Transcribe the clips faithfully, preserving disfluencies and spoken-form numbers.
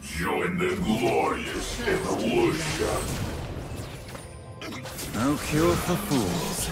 Join the glorious evolution. No cure for fools.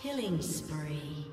Killing spree.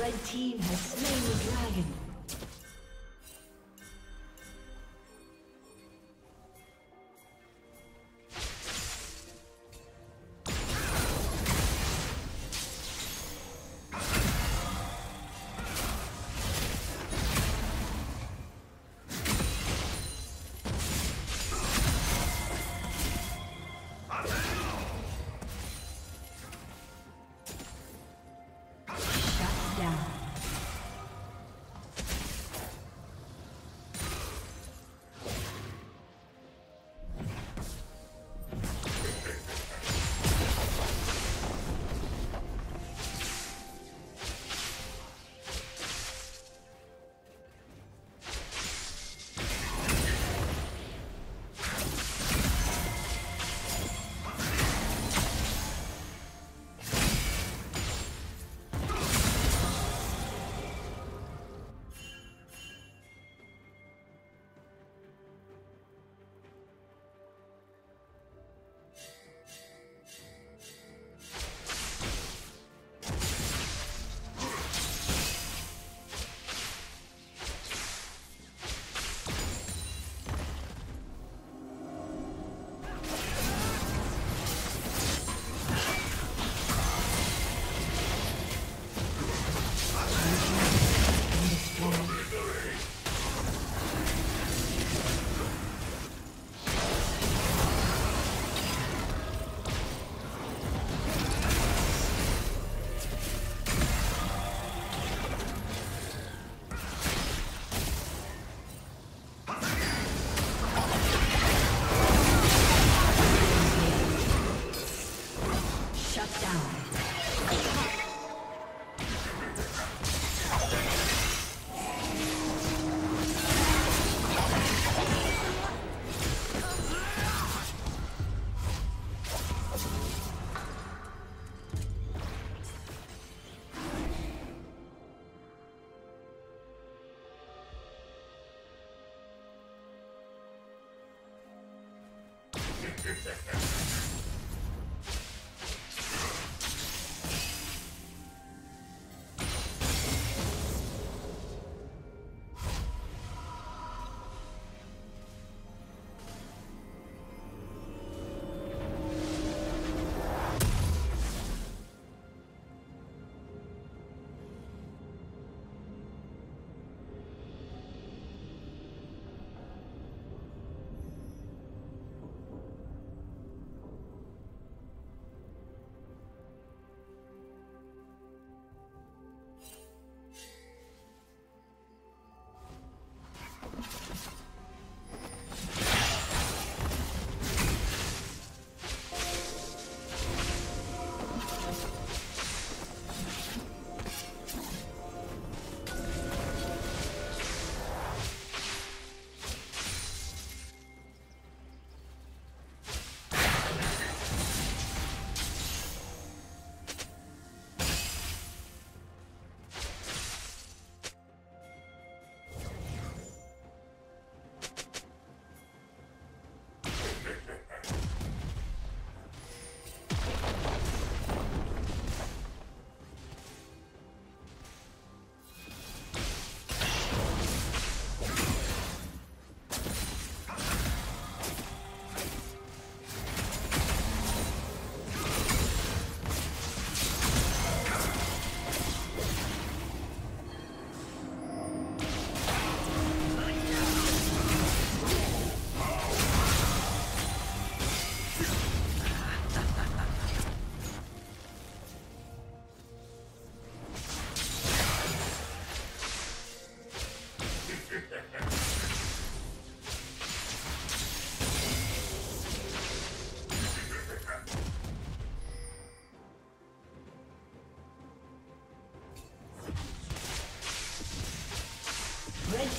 Red team has slain the dragon.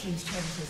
team's turret has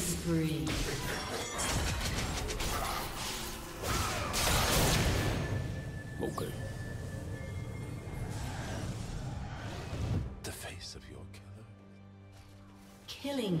Spree. Okay. The face of your killer. Killing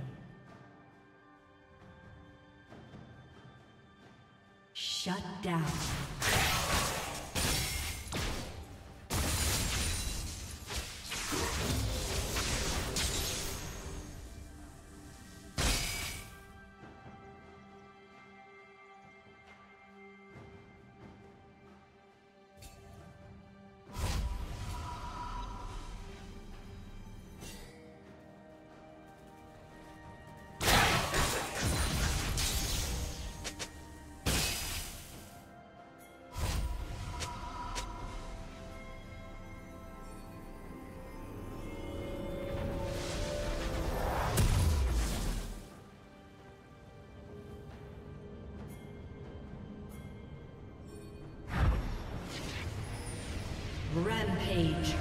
Shut down. Rampage.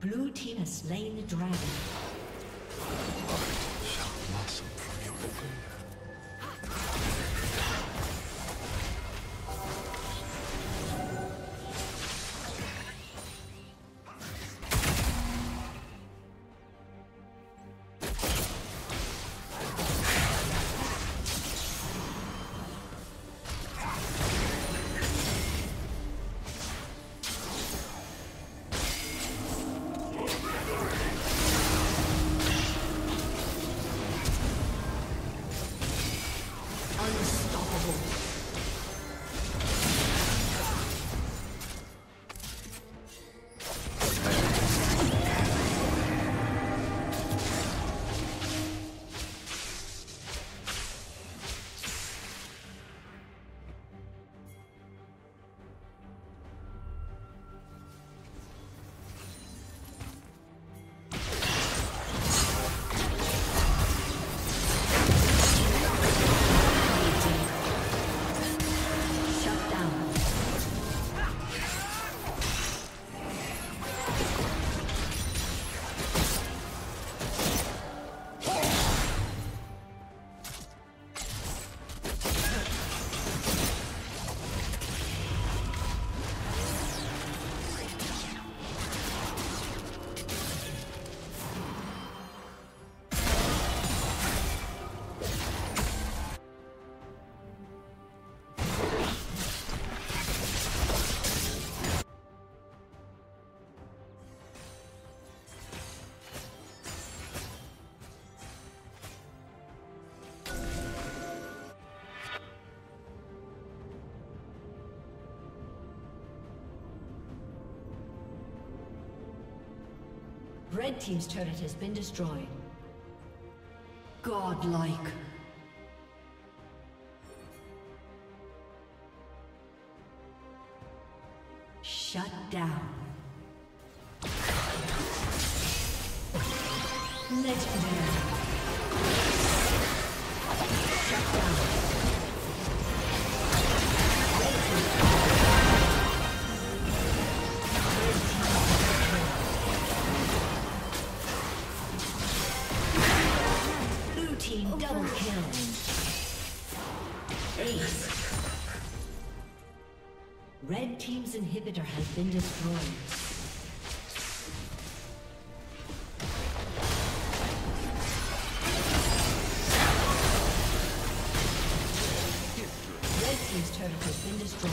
Blue team has slain the dragon. Red team's turret has been destroyed. Godlike. Shut down. Legendary. Shut down. Double kill. Ace. Red team's inhibitor has been destroyed. Red team's turret has been destroyed.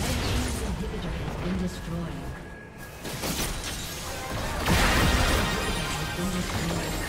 Red team's inhibitor has been destroyed. Red team's inhibitor has been destroyed.